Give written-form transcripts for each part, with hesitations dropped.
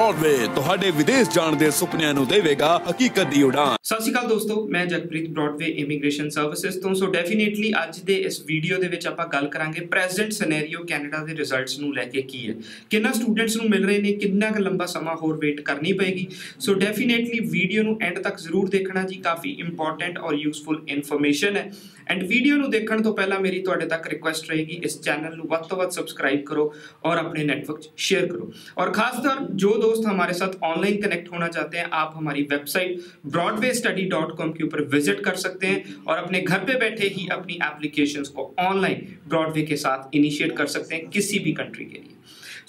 Broadway तुहाडे विदेश जाण दे सुपनियां नूं देवेगा हकीकत दी उड़ान। सत श्री अकाल दोस्तों, मैं जगप्रीत ब्रॉडवे इमीग्रेशन सर्विसेज तो। सो डेफिनेटली अज दे इस वीडियो दे विच आपां गल करांगे प्रेजेंट सिनेरियो कैनेडा दे रिजल्ट्स नूं लैके की है, किन्ना स्टूडेंट्स नूं मिल रहे ने, किन्ना क लंबा समा होर वेट करनी पेगी। सो डेफिनेटली वीडियो नूं एंड तक जरूर देखना जी, काफ़ी इंपॉर्टेंट और यूजफुल इन्फॉर्मेशन है। एंड वीडियो नूं देखण तो पहला मेरी तुहाडे तक रिक्वेस्ट रहेगी, इस चैनल नूं वध तों वध सबसक्राइब करो और अपने नेटवर्क शेयर करो। और खासकर जो दोस्त हमारे साथ ऑनलाइन कनेक्ट होना चाहते हैं, आप हमारी वेबसाइट broadwaystudy.com के ऊपर विजिट कर सकते हैं और अपने घर पे बैठे ही अपनी एप्लीकेशंस को ऑनलाइन ब्रॉडवे के साथ इनिशिएट कर सकते हैं किसी भी कंट्री के लिए।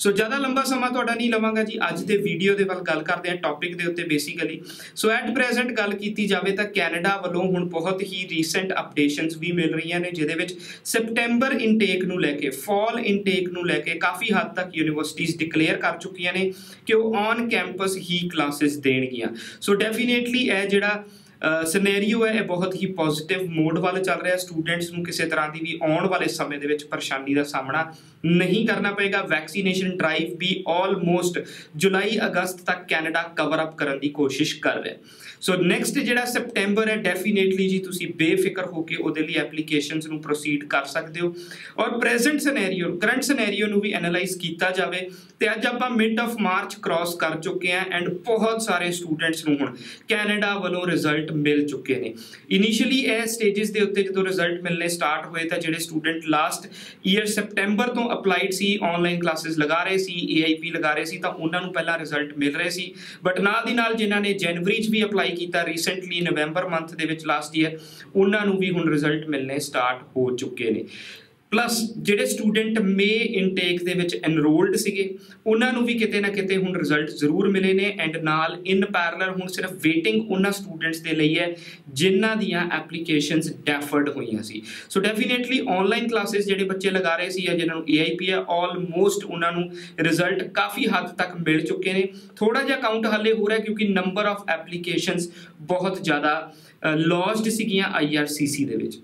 सो ज़्यादा लंबा समा तुहाडा नहीं लवांगा जी, अज दे वीडियो दे वल गल करदे हैं टॉपिक दे उत्ते बेसिकली। सो एट प्रेजेंट गल कीती जावे तां कैनेडा वलों हुण बहुत ही रीसेंट अपडेशनस भी मिल रही ने, जिहदे विच सितंबर इनटेक नूं लैके फॉल इनटेक नूं लैके काफ़ी हद तक यूनिवर्सिटीज़ डिकलेयर कर चुकियां ने कि वो ऑन कैंपस ही क्लासेस देणगियां। सो डेफिनेटली यह जिहड़ा सिनेरियो है, यह बहुत ही पॉजिटिव मोड वाल चल रहा है। स्टूडेंट्स नूं किसी तरह की भी आने वाले समय दे विच परेशानी का सामना नहीं करना पेगा। वैक्सीनेशन ड्राइव भी ऑलमोस्ट जुलाई अगस्त तक कैनेडा कवर अप करने की कोशिश कर रहा है। सो नैक्सट जिहड़ा सितंबर है, डेफिनेटली जी तुसी बेफिक्र होकर उहदे लई एप्लीकेशनस नूं प्रोसीड कर सकते हो। और प्रेजेंट सिनेरियो करंट सिनेरियो नूं भी एनालाइज किया जाए तो अज आपां मिड ऑफ मार्च क्रॉस कर चुके हैं एंड बहुत सारे स्टूडेंट्स नूं हुण कैनेडा वालों रिजल्ट मिल चुके हैं। इनिशियली यह स्टेजिस के उत्ते जो रिजल्ट मिलने स्टार्ट हुए तो जोड़े स्टूडेंट लास्ट ईयर सितंबर तो अपलाइड सी, ऑनलाइन क्लासेस लगा रहे सी, AIP लगा रहे सी, तो उन्होंने पहला रिजल्ट मिल रहे सी। बट नाल दी नाल जिन्होंने जनवरी भी अपलाई किया रीसेंटली नवंबर मंथ के लास्ट ईयर, उन्होंने भी हुण रिजल्ट मिलने स्टार्ट हो चुके हैं। प्लस जिहड़े स्टूडेंट मे इनटेक दे विच एनरोल्ड सीगे, उन्हां नूं भी किते ना किते हुण रिजल्ट जरूर मिले ने। एंड नाल इन पैरलल हुण सिर्फ वेटिंग उन्हां स्टूडेंट्स दे लई है जिन्हां दीयां एप्लीकेशनस डैफर्ड होईयां सी। सो डेफिनेटली ऑनलाइन क्लासेस जिहड़े बच्चे लगा रहे सी या जिन्हां नूं AIP है, ऑलमोस्ट उन्हां नूं रिजल्ट काफ़ी हद तक मिल चुके ने। थोड़ा जिहा काउंट हाले हो रहा है क्योंकि नंबर ऑफ एप्लीकेशनस बहुत ज़्यादा लॉन्च्ड सीगियां IRCC दे विच।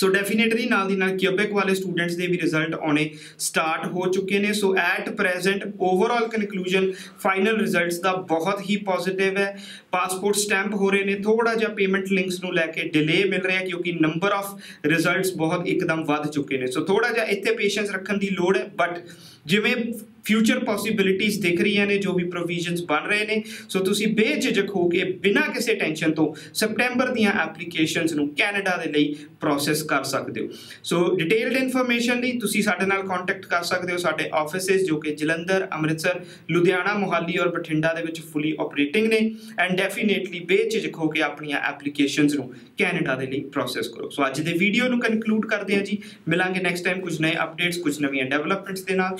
सो डेफिनेटली नाल दी नाल क्यूबेक वाले स्टूडेंट्स के भी रिजल्ट आने स्टार्ट हो चुके हैं। So at present overall conclusion final results का बहुत ही पॉजिटिव है। पासपोर्ट स्टैंप हो रहे हैं, थोड़ा जहा पेमेंट लिंक्स नूं लैके डिले मिल रहा है क्योंकि नंबर ऑफ रिजल्ट्स बहुत एकदम वध चुके हैं। सो थोड़ा जहा इत्थे पेशेंस रखने की लोड़ है, बट जिवें फ्यूचर पॉसिबिलिटीज़ दिख रही ने, जो भी प्रोविजनस बन रहे हैं, सो तुसी बेझिझक हो के बिना किसी टेंशन तो सितंबर दियां एप्लीकेशनस नूं कैनेडा दे लई प्रोसेस कर सकते हो। सो डिटेल्ड इन्फॉर्मेशन लई तुसी साडे नाल कॉन्टैक्ट कर सकते हो। साडे ऑफिसेस जो कि जलंधर, अमृतसर, लुधियाना, मोहाली और बठिंडा दे विच फुली ऑपरेटिंग ने। एंड डेफिनेटली बेझिझक हो के अपनी एप्लीकेशनस नूं कैनेडा दे लई प्रोसेस करो। सो अज दे वीडियो नूं कंक्लूड करते हैं जी, मिलांगे नैक्सट टाइम कुछ नए अपडेट्स, कुछ नवीं डेवलपमेंट्स के नाल।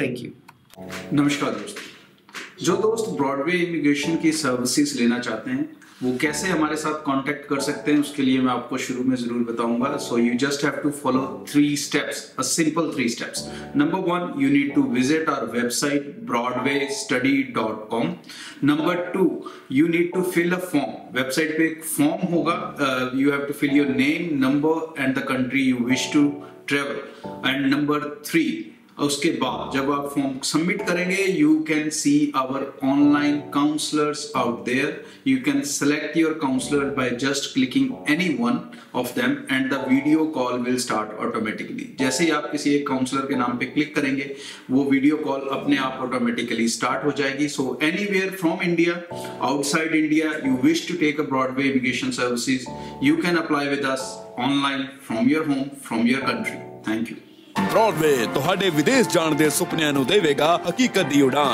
Thank you. नमस्कार दोस्तों, जो दोस्त ब्रॉडवे इमिग्रेशन की सर्विसेज लेना चाहते हैं वो कैसे हमारे साथ कांटेक्ट कर सकते हैं, उसके लिए मैं आपको शुरू में ज़रूर बताऊंगा। So you just have to follow 3 steps, a simple 3 steps. Number 1, you need to visit our website broadwaystudy.com। Number 2, you need to fill a form. Website पे एक फॉर्म होगा, you have to fill your name, number and the country you wish to travel. And number 3, उसके बाद जब आप form submit करेंगे, you can see our online counsellors out there. You can select your counsellor by just clicking any one of them and the video call will start automatically. जैसे ही आप किसी एक काउंसलर के नाम पे क्लिक करेंगे, वो वीडियो कॉल अपने आप ऑटोमेटिकली स्टार्ट हो जाएगी। So anywhere from India, outside India, you wish to take a Broadway immigration services, you can apply with us online from your home, from your country. Thank you. Broadway तुहाडे विदेश जाण दे सुपनियां नूं देवेगा हकीकत दी उड़ान।